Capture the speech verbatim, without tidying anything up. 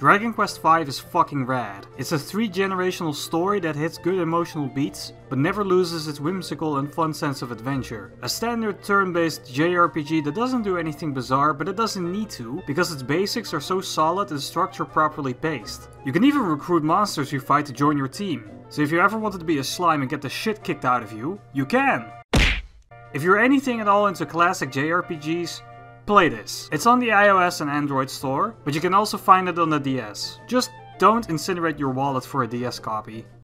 Dragon Quest five is fucking rad. It's a three-generational story that hits good emotional beats, but never loses its whimsical and fun sense of adventure. A standard turn-based J R P G that doesn't do anything bizarre, but it doesn't need to, because its basics are so solid and structure properly paced. You can even recruit monsters you fight to join your team, so if you ever wanted to be a slime and get the shit kicked out of you, you can! If you're anything at all into classic J R P Gs, play this. It's on the iOS and Android store, but you can also find it on the D S. Just don't incinerate your wallet for a D S copy.